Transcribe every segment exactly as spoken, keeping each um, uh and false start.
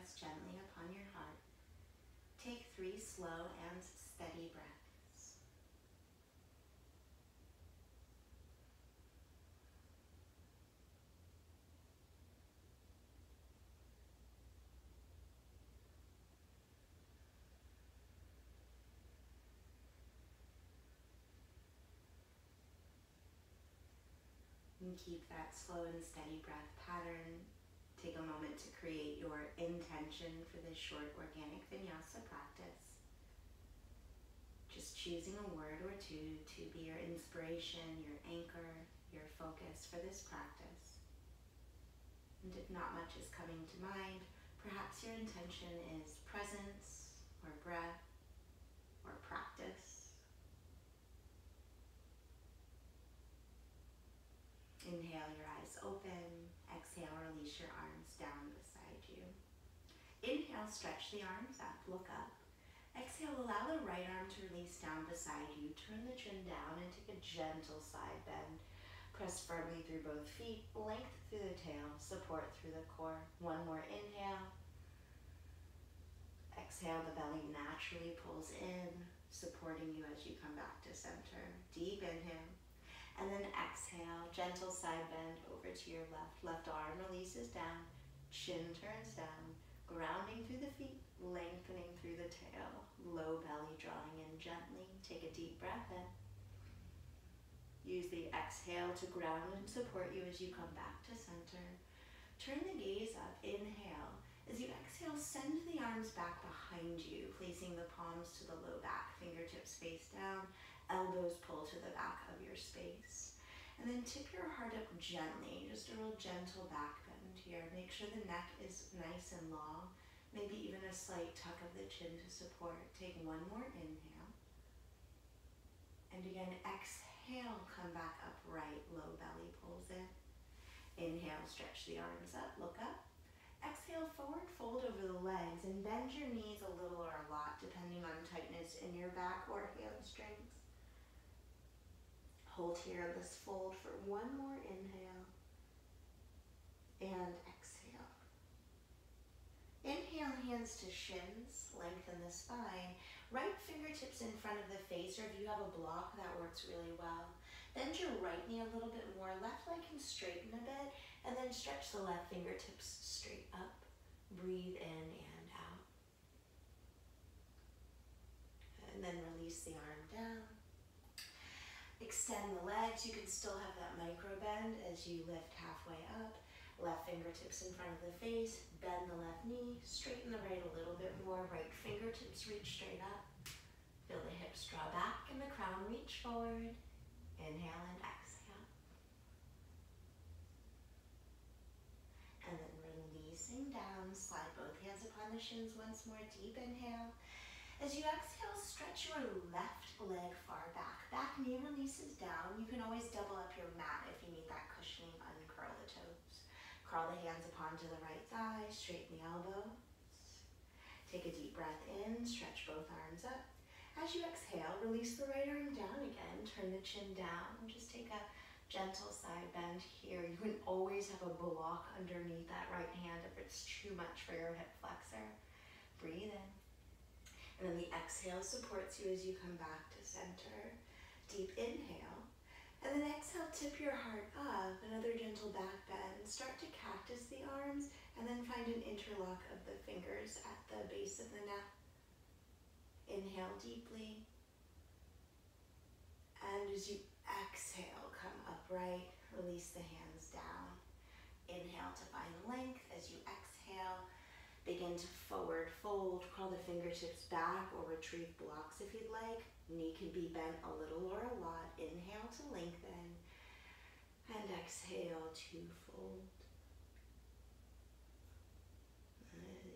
breaths gently upon your heart, take three slow and steady breaths. And keep that slow and steady breath pattern. Take a moment to create your intention for this short organic vinyasa practice. Just choosing a word or two to be your inspiration, your anchor, your focus for this practice. And if not much is coming to mind, perhaps your intention is presence or breath or practice. Inhale, your eyes open. Exhale, release your arms down beside you. Inhale, stretch the arms up, look up. Exhale, allow the right arm to release down beside you. Turn the chin down and take a gentle side bend. Press firmly through both feet, length through the tail, support through the core. One more inhale. Exhale, the belly naturally pulls in, supporting you as you come back to center. Deep inhale. And then exhale, gentle side bend over to your left. Left arm releases down, chin turns down, grounding through the feet, lengthening through the tail, low belly drawing in gently. Take a deep breath in. Use the exhale to ground and support you as you come back to center. Turn the gaze up, inhale. As you exhale, send the arms back behind you, placing the palms to the low back, fingertips face down, elbows pull to the back of your space. And then tip your heart up gently, just a real gentle back bend here. Make sure the neck is nice and long, maybe even a slight tuck of the chin to support. Take one more inhale. And again, exhale, come back upright, low belly pulls in. Inhale, stretch the arms up, look up. Exhale, forward fold over the legs and bend your knees a little or a lot depending on tightness in your back or hamstrings. Hold here this fold for one more inhale and exhale. Inhale, hands to shins, lengthen the spine. Right fingertips in front of the face, or if you have a block, that works really well. Bend your right knee a little bit more, left leg can straighten a bit, and then stretch the left fingertips straight up. Breathe in and out. And then release the arm down. Extend the legs. You can still have that micro bend as you lift halfway up. Left fingertips in front of the face. Bend the left knee. Straighten the right a little bit more. Right fingertips reach straight up. Feel the hips draw back and the crown reach forward. Inhale and exhale. And then releasing down, slide both hands upon the shins once more, deep inhale. As you exhale, stretch your left leg far back. Back knee releases down. You can always double up your mat if you need that cushioning, uncurl the toes. Curl the hands upon to the right thigh, straighten the elbows. Take a deep breath in, stretch both arms up. As you exhale, release the right arm down again, turn the chin down, just take a gentle side bend here. You can always have a block underneath that right hand if it's too much for your hip flexor. Breathe in. And then the exhale supports you as you come back to center. Deep inhale. And then exhale, tip your heart up, another gentle back bend. Start to cactus the arms and then find an interlock of the fingers at the base of the neck. Inhale deeply, and as you exhale, come upright, release the hands down. Inhale to find length. As you exhale, begin to forward fold, curl the fingertips back or retrieve blocks if you'd like. Knee can be bent a little or a lot. Inhale to lengthen, and exhale to fold.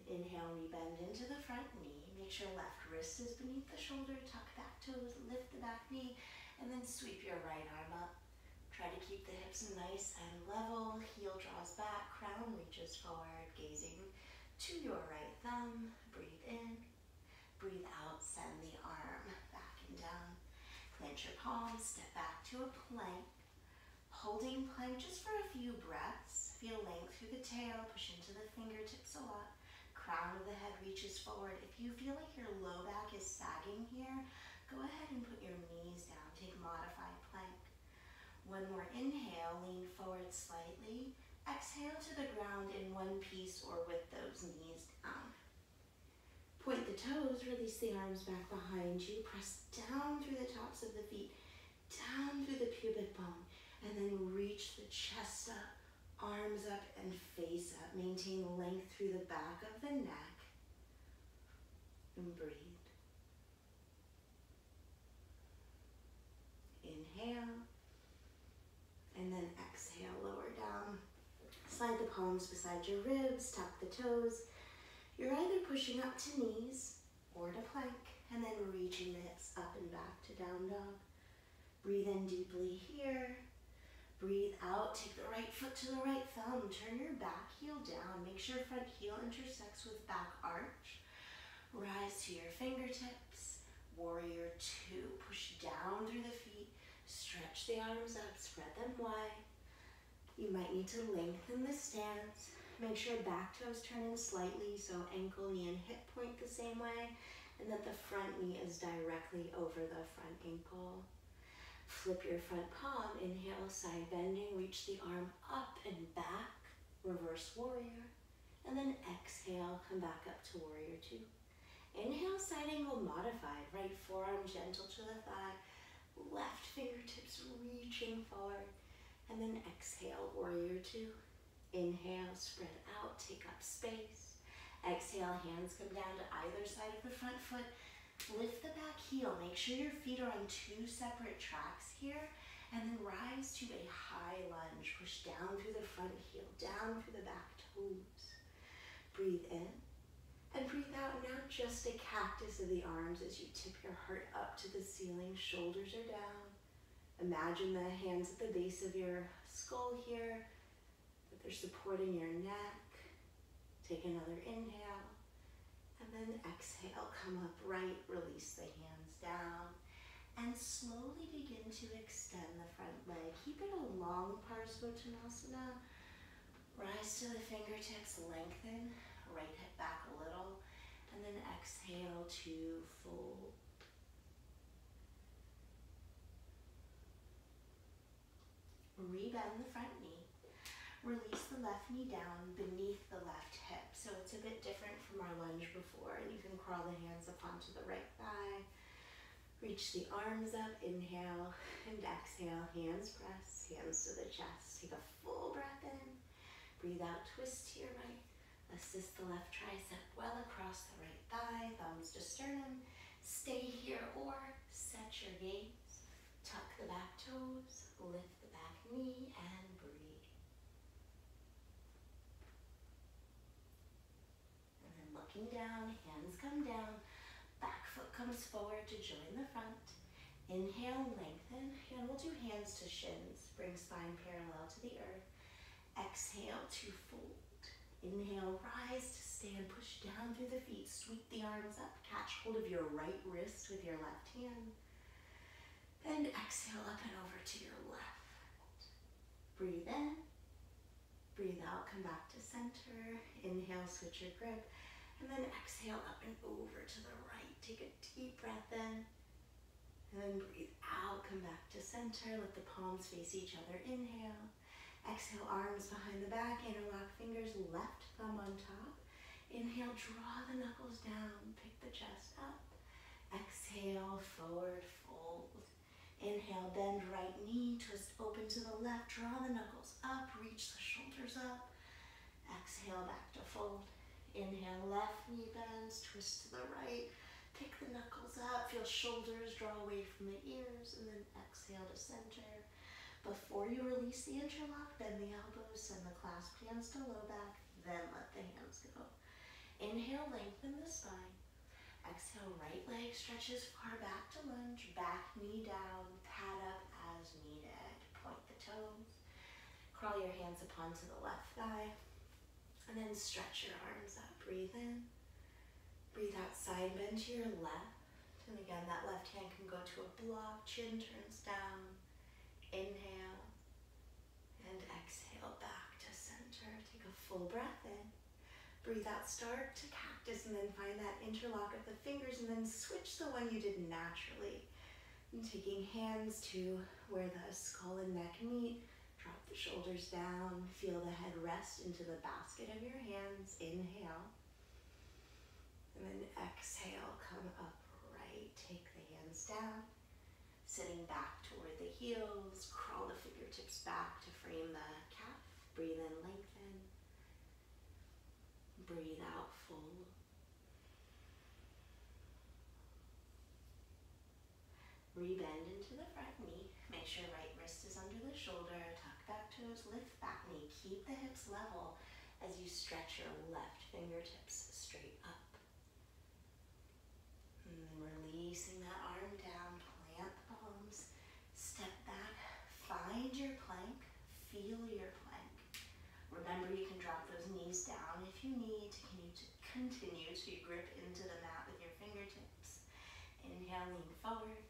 Inhale, we bend into the front knee. Make sure left wrist is beneath the shoulder. Tuck back toes, lift the back knee, and then sweep your right arm up. Try to keep the hips nice and level. Heel draws back, crown reaches forward, gazing to your right thumb. Breathe in, breathe out, send the arm back and down. Clench your palms, step back to a plank. Holding plank just for a few breaths. Feel length through the tail, push into the fingertips a lot. crown of the head reaches forward. If you feel like your low back is sagging here, go ahead and put your knees down. Take modified plank. One more inhale, lean forward slightly. Exhale to the ground in one piece or with those knees down. Point the toes, release the arms back behind you. Press down through the tops of the feet, down through the pubic bone, and then reach the chest up, arms up, and face up. Maintain length through the back of the neck, and breathe. Inhale, and then exhale, lower down. Slide the palms beside your ribs, tuck the toes. You're either pushing up to knees or to plank, and then reaching the hips up and back to down dog. Breathe in deeply here. Breathe out, take the right foot to the right thumb, turn your back heel down, make sure front heel intersects with back arch. Rise to your fingertips, warrior two, push down through the feet, stretch the arms up, spread them wide. You might need to lengthen the stance, make sure back toes turn in slightly so ankle, knee, and hip point the same way, and that the front knee is directly over the front ankle. Flip your front palm, inhale, side bending, reach the arm up and back, reverse warrior, and then exhale, come back up to warrior two. Inhale, side angle modified, right forearm gentle to the thigh, left fingertips reaching forward, and then exhale, warrior two. Inhale, spread out, take up space. Exhale, hands come down to either side of the front foot. Lift the back heel, make sure your feet are on two separate tracks here, and then rise to a high lunge. Push down through the front heel, down through the back toes. Breathe in, and breathe out, now just a cactus of the arms as you tip your heart up to the ceiling, shoulders are down. Imagine the hands at the base of your skull here, that they're supporting your neck. Take another inhale. And then exhale, come upright, release the hands down, and slowly begin to extend the front leg. Keep it a long Parsvottanasana. Rise to the fingertips, lengthen, right hip back a little, and then exhale to fold. Rebend the front knee. Release the left knee down beneath the left hip. So it's a bit different from our lunge before. And you can crawl the hands up onto the right thigh. Reach the arms up, inhale and exhale. Hands press, hands to the chest. Take a full breath in. Breathe out, twist to your right. Assist the left tricep well across the right thigh. Thumbs to sternum. Stay here or set your gaze. Tuck the back toes. Lift the back knee and breathe. Down, hands come down, back foot comes forward to join the front. Inhale, lengthen, and we'll do hands to shins, bring spine parallel to the earth. Exhale to fold. Inhale, rise to stand, push down through the feet, sweep the arms up, catch hold of your right wrist with your left hand. And exhale up and over to your left. Breathe in, breathe out, come back to center. Inhale, switch your grip. And then exhale up and over to the right. Take a deep breath in. And then breathe out. Come back to center. Let the palms face each other. Inhale. Exhale, arms behind the back. Interlock fingers. Left thumb on top. Inhale, draw the knuckles down. Pick the chest up. Exhale, forward fold. Inhale, bend right knee. Twist open to the left. Draw the knuckles up. Reach the shoulders up. Exhale, back to fold. Inhale, left knee bends, twist to the right, pick the knuckles up, feel shoulders draw away from the ears, and then exhale to center. Before you release the interlock, bend the elbows, send the clasped hands to low back, then let the hands go. Inhale, lengthen the spine. Exhale, right leg stretches far back to lunge, back knee down, pad up as needed. Point the toes. Crawl your hands up onto the left thigh. And then stretch your arms up, breathe in, breathe out, side bend to your left. And again, that left hand can go to a block, chin turns down, inhale, and exhale back to center. Take a full breath in, Breathe out, start to cactus, and then find that interlock of the fingers, and then switch the one you did naturally. And taking hands to where the skull and neck meet, drop the shoulders down, feel the head rest into the basket of your hands, inhale. And then exhale, come upright, take the hands down, sitting back toward the heels, crawl the fingertips back to frame the calf, breathe in, lengthen. Breathe out, full. Rebend into the front knee. Make sure right wrist is under the shoulder. Tuck back toes, lift back knee. Keep the hips level as you stretch your left fingertips straight up. And then releasing that arm down, plant the palms. Step back, find your plank, feel your plank. Remember, you can drop those knees down if you need to. Continue to grip into the mat with your fingertips. Inhale, lean forward.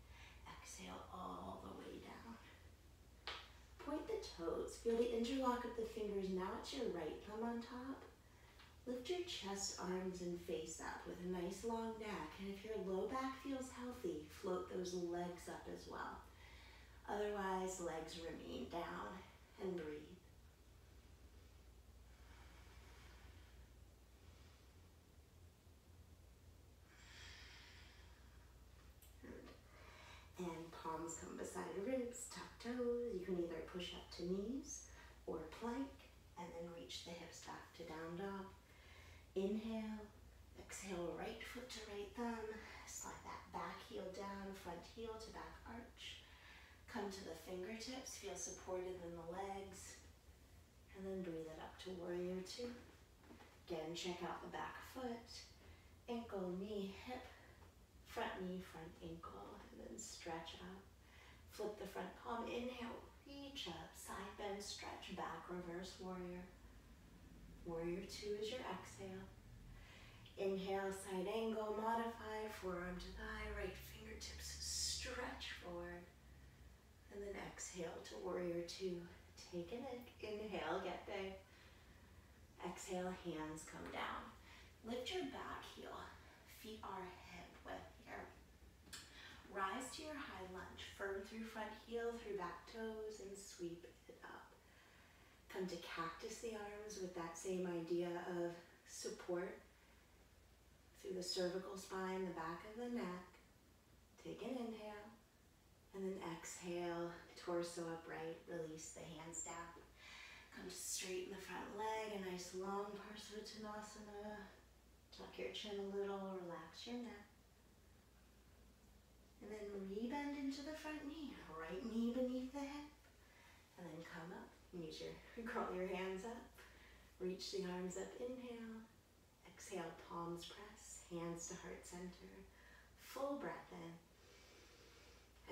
Exhale, all the way down. Point the toes. Feel the interlock of the fingers. Now it's your right thumb on top. Lift your chest, arms, and face up with a nice long neck. And if your low back feels healthy, float those legs up as well. Otherwise, legs remain down, and breathe. And palms come beside ribs, tuck toes. You can either push up to knees or plank, and then reach the hips back to down dog. Inhale, exhale, right foot to right thumb. Slide that back heel down, front heel to back arch. Come to the fingertips, feel supported in the legs. And then breathe it up to warrior two. Again, check out the back foot, ankle, knee, hip. Front knee, front ankle, and then stretch up. Flip the front palm, inhale, reach up, side bend, stretch back, reverse warrior. Warrior two is your exhale. Inhale, side angle, modify, forearm to thigh, right fingertips, stretch forward. And then exhale to warrior two. Take it in, inhale, get there. Exhale, hands come down. Lift your back heel, feet are hip width. Rise to your high lunge, firm through front heel, through back toes, and sweep it up. Come to cactus the arms with that same idea of support through the cervical spine, the back of the neck. Take an inhale, and then exhale, torso upright, release the hands down. Come to straighten the front leg, a nice long Parsvottanasana. Tuck your chin a little, relax your neck. And then rebend into the front knee, right knee beneath the hip. And then come up, meet your, curl your hands up, reach the arms up, inhale. Exhale, palms press, hands to heart center. Full breath in.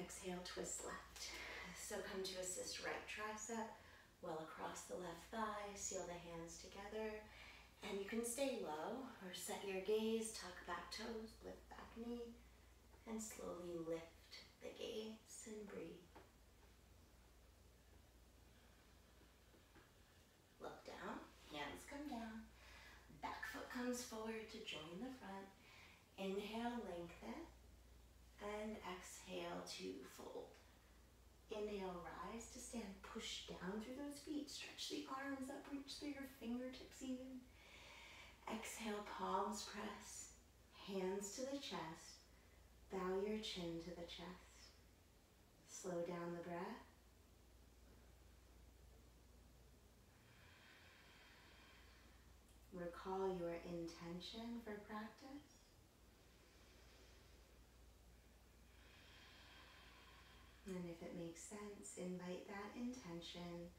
Exhale, twist left. So come to assist right tricep, well across the left thigh, seal the hands together. And you can stay low or set your gaze, tuck back toes, lift back knee. And slowly lift the gaze and breathe. Look down, hands come down. Back foot comes forward to join the front. Inhale, lengthen. And exhale to fold. Inhale, rise to stand. Push down through those feet. Stretch the arms up, reach through your fingertips even. Exhale, palms press. Hands to the chest. Bow your chin to the chest. Slow down the breath. Recall your intention for practice. And if it makes sense, invite that intention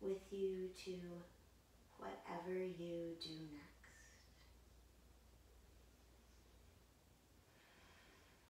with you to whatever you do next.